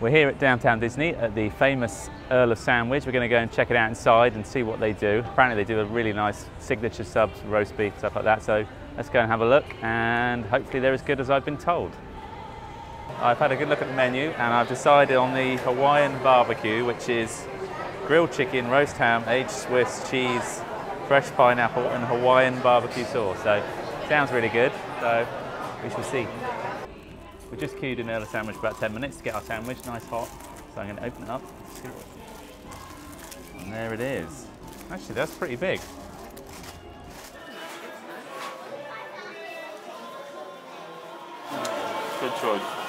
We're here at Downtown Disney at the famous Earl of Sandwich. We're going to go and check it out inside and see what they do. Apparently they do a really nice signature subs, roast beef, stuff like that. So let's go and have a look, and hopefully they're as good as I've been told. I've had a good look at the menu and I've decided on the Hawaiian barbecue, which is grilled chicken, roast ham, aged Swiss cheese, fresh pineapple and Hawaiian barbecue sauce. So sounds really good, so we shall see. We just queued in Earl of Sandwich for about 10 minutes to get our sandwich, nice hot. So I'm going to open it up, and there it is. Actually, that's pretty big. Good choice.